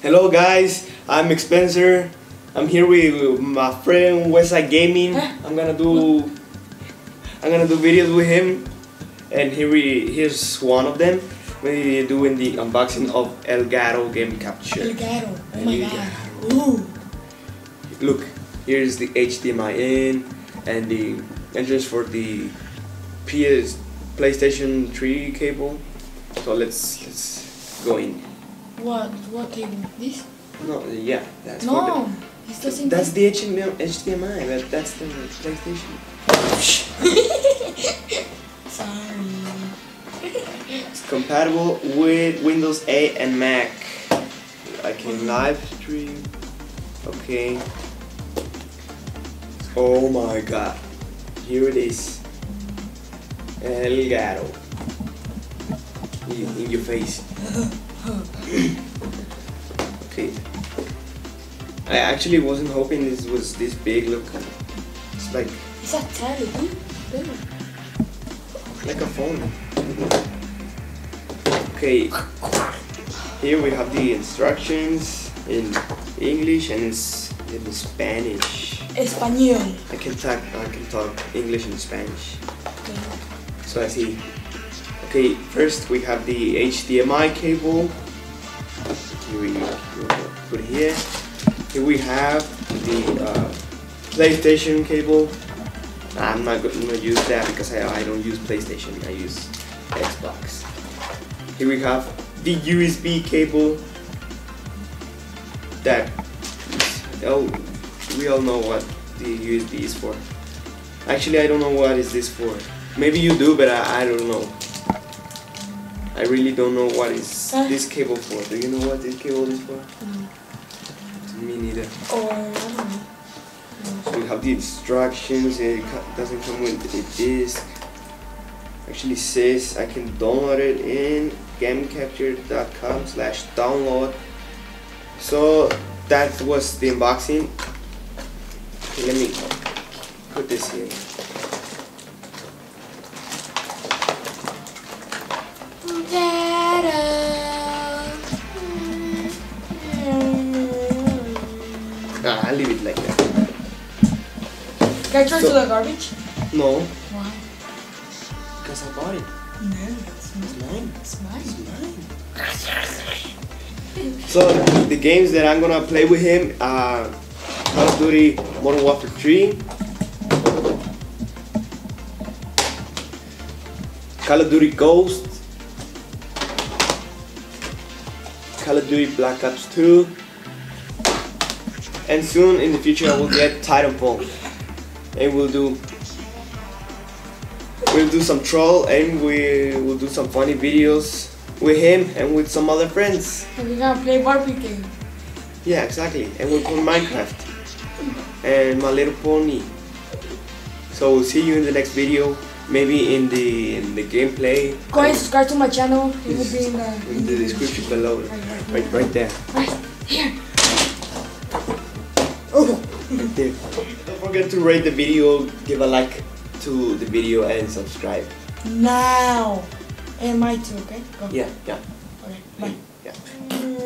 Hello guys, I'm Spencer. I'm here with my friend Westside Gaming. I'm gonna do videos with him, and here's one of them. We're doing the unboxing of Elgato Game Capture. Elgato, oh my god! Ooh. Look, here's the HDMI in and the entrance for the PlayStation 3 cable. So let's go in. What cable? This? No, yeah, that's no. It doesn't. That's the HDMI, but that's the PlayStation. Sorry. It's compatible with Windows 8 and Mac. I can live stream. Okay. Oh my god. Here it is. Elgato. In your face. Okay. I actually wasn't hoping this was this big. Look, it's like. It's a telephone. Like a phone. Okay. Here we have the instructions in English and in Spanish. Español. I can talk English and Spanish. Okay. So I see. Okay, first we have the HDMI cable. Here we put it here. Here we have the PlayStation cable. I'm not going to use that because I don't use PlayStation. I use Xbox. Here we have the USB cable. We all know what the USB is for. Actually, I don't know what is this for. Maybe you do, but I don't know. I really don't know what is this cable for. Do you know what this cable is for? No. Me neither. Oh, I don't know. So we have the instructions. It doesn't come with a disc. Actually says I can download it in GameCapture.com/download. So that was the unboxing. Okay, let me put this here. I'll leave it like that. Can I throw it to the garbage? No. Why? Because I bought it. No, it's mine. So the games that I'm gonna play with him are Call of Duty Modern Warfare 3, Call of Duty Ghost, Call of Duty Black Ops 2, and soon in the future I will get Titanfall, and we'll do some troll, and we will do some funny videos with him and with some other friends. And we're gonna play Barbie game. Yeah, exactly. And we'll play Minecraft and My Little Pony. So we'll see you in the next video. Maybe in the gameplay. Go ahead and subscribe to my channel. It will be in the description below. Right there. Right here. Oh, right there. Don't forget to rate the video, give a like to the video, and subscribe. Now. And mine too, okay? Go. Yeah. Okay. Bye. Yeah.